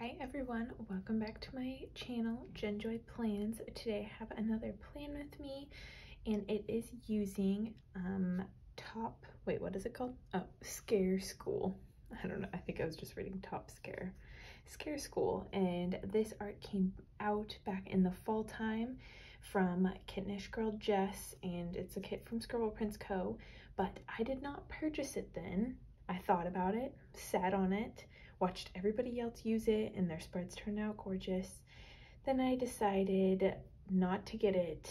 Hi everyone, welcome back to my channel, JenJoy Plans. Today I have another plan with me, and it is using Scare School. I don't know, I think I was just reading Scare School, and this art came out back in the fall time from Kittenish Girl Jess, and it's a kit from Scribble Prints Co., but I did not purchase it then. I thought about it, sat on it, watched everybody else use it, and their spreads turned out gorgeous. Then I decided not to get it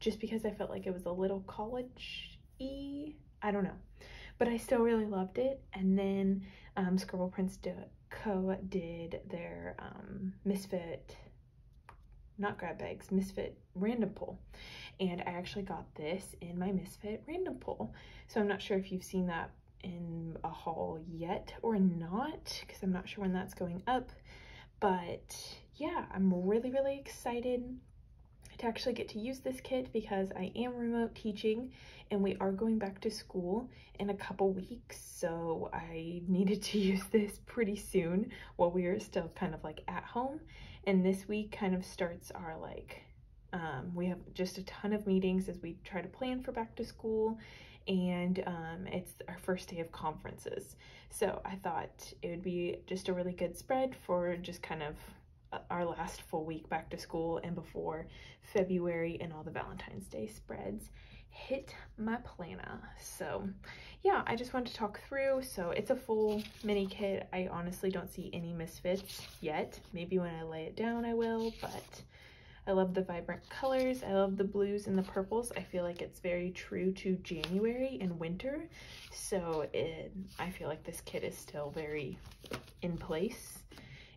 just because I felt like it was a little college-y, I don't know. But I still really loved it. And then Scribble Prints Co. did their Misfit random poll, and I actually got this in my Misfit random poll. So I'm not sure if you've seen that in a haul yet or not, because I'm not sure when that's going up, but yeah, I'm really excited to actually get to use this kit because I am remote teaching and we are going back to school in a couple weeks, so I needed to use this pretty soon while we are still kind of like at home. And this week kind of starts our like we have just a ton of meetings as we try to plan for back to school, and it's our first day of conferences. So I thought it would be just a really good spread for just kind of our last full week back to school and before February and all the Valentine's Day spreads hit my planner. So yeah, I just wanted to talk through. So it's a full mini kit. I honestly don't see any misfits yet. Maybe when I lay it down I will, but I love the vibrant colors. I love the blues and the purples. I feel like it's very true to January and winter. So I feel like this kit is still very in place.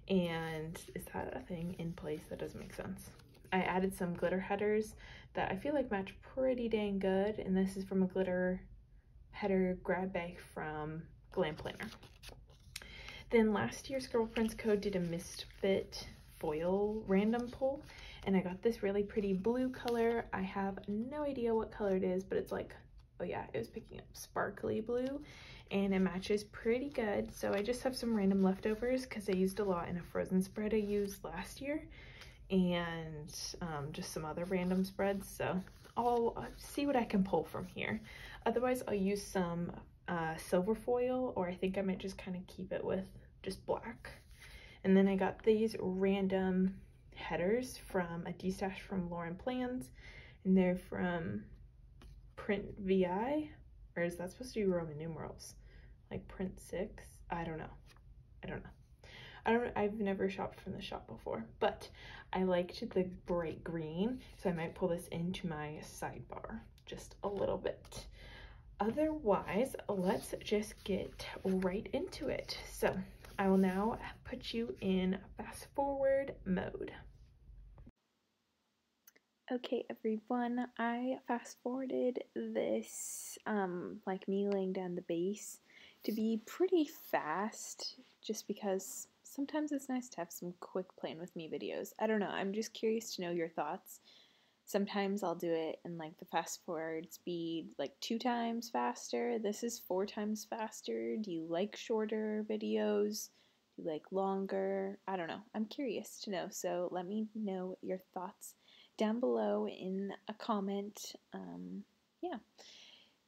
And is that a thing, in place? That doesn't make sense. I added some glitter headers that I feel like match pretty dang good. And this is from a glitter header grab bag from Glam Planner. Then last year, Scribble Prints Co. did a Misfit foil random poll, and I got this really pretty blue color. I have no idea what color it is, but it's like, oh yeah, it was picking up sparkly blue, and it matches pretty good. So I just have some random leftovers because I used a lot in a frozen spread I used last year, and just some other random spreads. So I'll see what I can pull from here. Otherwise I'll use some silver foil, or I think I might just kind of keep it with just black. And then I got these random headers from a D-stash from Lauren Plans, and they're from Print VI, or is that supposed to be Roman numerals? Like Print VI? I don't know. I've never shopped from the shop before, but I liked the bright green, so I might pull this into my sidebar just a little bit. Otherwise, let's just get right into it. So I will now put you in fast forward mode. Okay everyone, I fast forwarded this, like me laying down the base, to be pretty fast just because sometimes it's nice to have some quick plan with me videos. I don't know, I'm just curious to know your thoughts. Sometimes I'll do it in like the fast forward speed, like 2 times faster. This is 4 times faster. Do you like shorter videos? Do you like longer? I don't know. I'm curious to know. So let me know your thoughts down below in a comment. Yeah,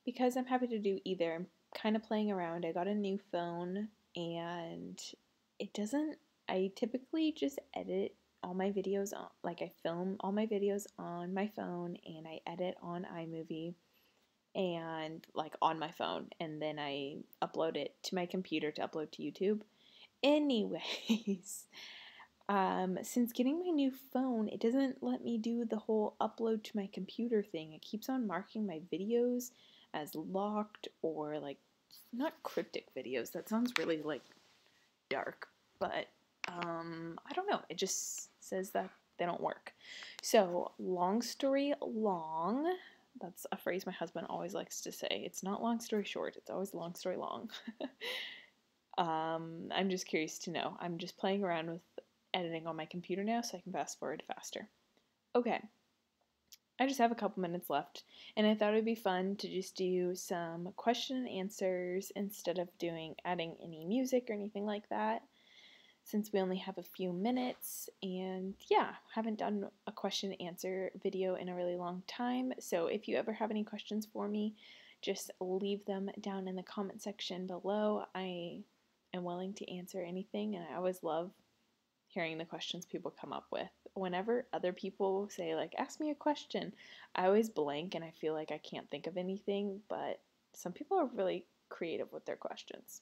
because I'm happy to do either. I'm kind of playing around. I got a new phone, and I typically just edit all my videos on, like I film all my videos on my phone, and I edit on iMovie and like on my phone, and then I upload it to my computer to upload to YouTube. Anyways, since getting my new phone, it doesn't let me do the whole upload to my computer thing. It keeps on marking my videos as locked, or like, not cryptic videos, that sounds really like dark, but I don't know, it just says that they don't work. So long story long, that's a phrase my husband always likes to say. It's not long story short, it's always long story long. I'm just curious to know. I'm just playing around with editing on my computer now so I can fast forward faster. Okay, I just have a couple minutes left, and I thought it would be fun to just do some question and answers instead of adding any music or anything like that. since we only have a few minutes, and yeah, haven't done a question and answer video in a really long time. So if you ever have any questions for me, just leave them down in the comment section below. I am willing to answer anything, and I always love hearing the questions people come up with. Whenever other people say, like, ask me a question, I always blank and I feel like I can't think of anything, but some people are really creative with their questions.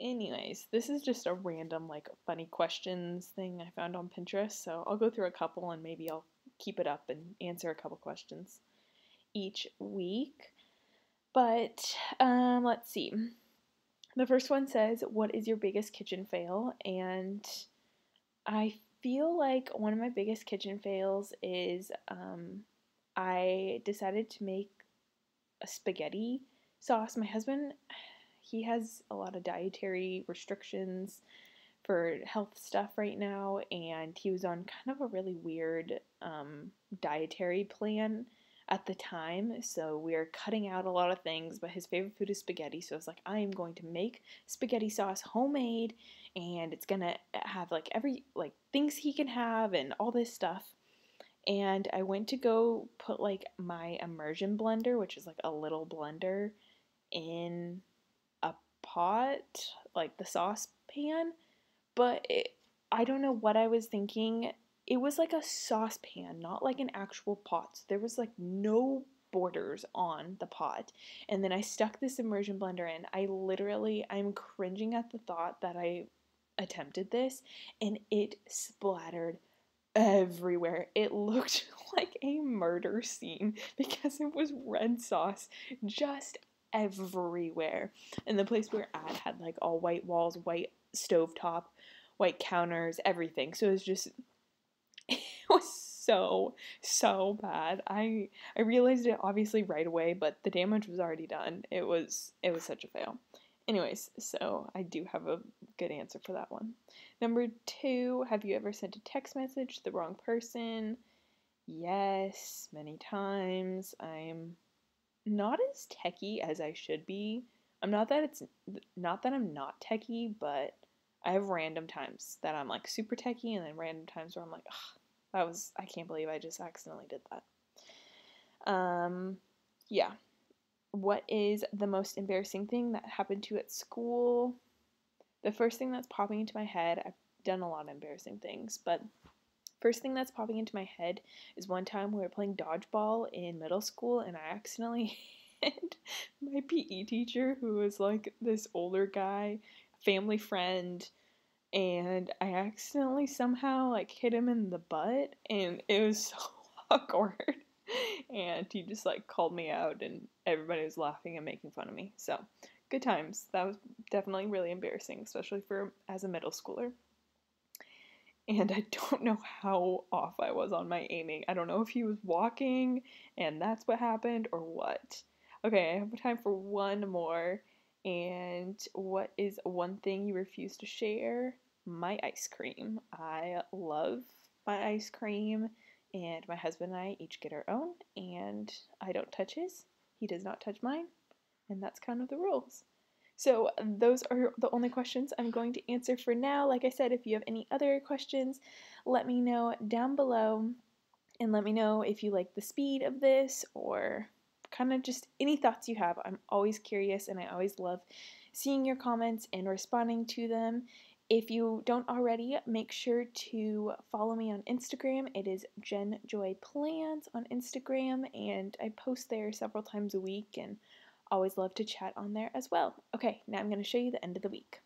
Anyways, this is just a random, like, funny questions thing I found on Pinterest, so I'll go through a couple and maybe I'll keep it up and answer a couple questions each week. But let's see. The first one says, what is your biggest kitchen fail? And I feel like one of my biggest kitchen fails is I decided to make a spaghetti sauce. My husband, he has a lot of dietary restrictions for health stuff right now, and he was on kind of a really weird dietary plan at the time, so we are cutting out a lot of things, but his favorite food is spaghetti, so I was like, I am going to make spaghetti sauce homemade, and it's gonna have like every, like, things he can have and all this stuff. And I went to go put like my immersion blender, which is like a little blender, in a pot, like the saucepan, but I don't know what I was thinking. It was like a saucepan, not like an actual pot. So there was like no borders on the pot. And then I stuck this immersion blender in. I literally, I'm cringing at the thought that I attempted this, and it splattered everywhere. It looked like a murder scene because it was red sauce just everywhere. And the place we were at had like all white walls, white stovetop, white counters, everything. So it was just... it was so bad. I realized it obviously right away, but the damage was already done. It was such a fail. Anyways, so I do have a good answer for that one. Number two, have you ever sent a text message to the wrong person? Yes, many times. I'm not as techie as I should be. I'm not techie, but I have random times that I'm like super techie, and then random times where I'm like, ugh, I can't believe I just accidentally did that. Yeah. What is the most embarrassing thing that happened to you at school? The first thing that's popping into my head, I've done a lot of embarrassing things, but first thing that's popping into my head is one time we were playing dodgeball in middle school, and I accidentally hit my PE teacher, who was like this older guy, family friend, and I accidentally somehow like hit him in the butt, and it was so awkward, and he just like called me out, and everybody was laughing and making fun of me. So good times. That was definitely really embarrassing, especially for as a middle schooler. And I don't know how off I was on my aiming. I don't know if he was walking and that's what happened or what. Okay, I have time for one more. And what is one thing you refuse to share? My ice cream. I love my ice cream, and my husband and I each get our own, and I don't touch his. He does not touch mine, and that's kind of the rules. So those are the only questions I'm going to answer for now. Like I said, if you have any other questions, let me know down below, and let me know if you like the speed of this, or kind of just any thoughts you have. I'm always curious, and I always love seeing your comments and responding to them. If you don't already, make sure to follow me on Instagram. It is JenJoy Plans on Instagram, and I post there several times a week, and always love to chat on there as well. Okay, now I'm going to show you the end of the week.